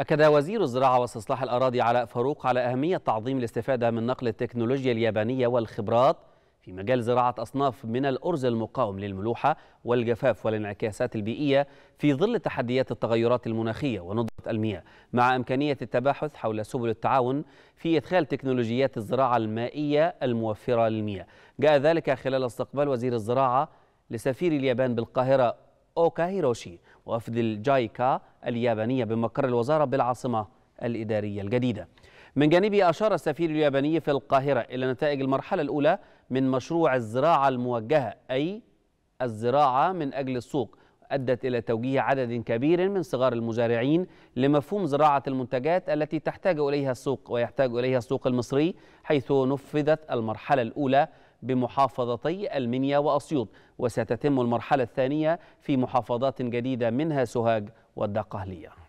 أكد وزير الزراعة واستصلاح الأراضي علاء فاروق على أهمية تعظيم الاستفادة من نقل التكنولوجيا اليابانية والخبرات في مجال زراعة أصناف من الأرز المقاوم للملوحة والجفاف والانعكاسات البيئية في ظل تحديات التغيرات المناخية ونضرة المياه، مع إمكانية التباحث حول سبل التعاون في إدخال تكنولوجيات الزراعة المائية الموفرة للمياه. جاء ذلك خلال استقبال وزير الزراعة لسفير اليابان بالقاهرة اوكا هيروشي ووفد الجايكا اليابانية بمقر الوزارة بالعاصمة الإدارية الجديدة. من جانبه أشار السفير الياباني في القاهرة إلى نتائج المرحلة الأولى من مشروع الزراعة الموجهة، أي الزراعة من أجل السوق، أدت إلى توجيه عدد كبير من صغار المزارعين لمفهوم زراعة المنتجات التي تحتاج إليها السوق ويحتاج إليها السوق المصري، حيث نفذت المرحلة الأولى بمحافظتي المنيا وأسيوط، وستتم المرحلة الثانية في محافظات جديدة منها سوهاج والدقهلية.